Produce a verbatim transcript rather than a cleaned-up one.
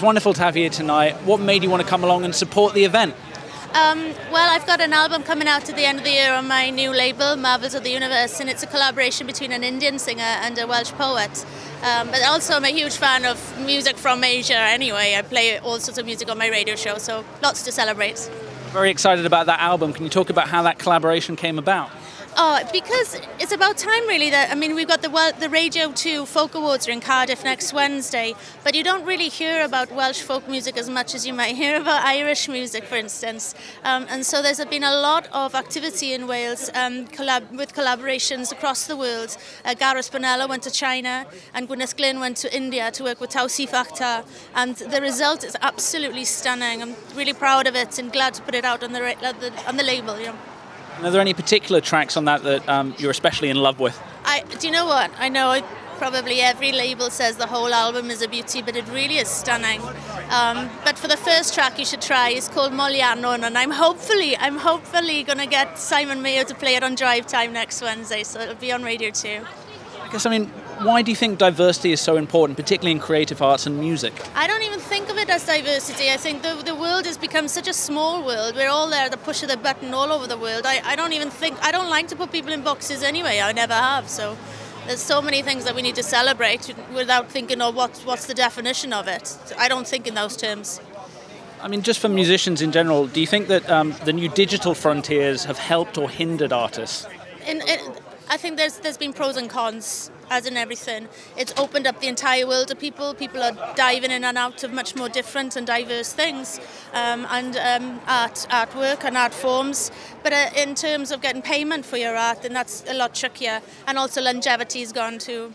It's wonderful to have you here tonight. What made you want to come along and support the event? Um, well, I've got an album coming out at the end of the year on my new label, Marvels of the Universe, and it's a collaboration between an Indian singer and a Welsh poet. Um, but also I'm a huge fan of music from Asia anyway. I play all sorts of music on my radio show, so lots to celebrate. Very excited about that album. Can you talk about how that collaboration came about? Oh, because it's about time, really. That I mean, we've got the Wel the Radio two Folk Awards are in Cardiff next Wednesday, but you don't really hear about Welsh folk music as much as you might hear about Irish music, for instance. Um, and so there's been a lot of activity in Wales um, collab with collaborations across the world. Uh, Gareth Bonello went to China, and Gwyneth Glyn went to India to work with Tausif Akhtar, and the result is absolutely stunning. I'm really proud of it and glad to put it out on the on the label. You know. Are there any particular tracks on that that um, you're especially in love with? I, do you know what? I know I, probably every label says the whole album is a beauty, but it really is stunning. Um, but for the first track you should try, it's called Moliano, and I'm hopefully, I'm hopefully going to get Simon Mayo to play it on drive time next Wednesday, so it'll be on Radio two. I guess, I mean, why do you think diversity is so important, particularly in creative arts and music? I don't even think of it as diversity. I think the, the world has become such a small world. We're all there at the push of the button all over the world. I, I don't even think, I don't like to put people in boxes anyway. I never have. So there's so many things that we need to celebrate without thinking, oh, what, what's the definition of it? So I don't think in those terms. I mean, just for musicians in general, do you think that um, the new digital frontiers have helped or hindered artists? In, in, I think there's there's been pros and cons, as in everything. It's opened up the entire world to people. People are diving in and out of much more different and diverse things, um, and um, art, artwork and art forms. But uh, in terms of getting payment for your art, then that's a lot trickier. And also longevity has gone too.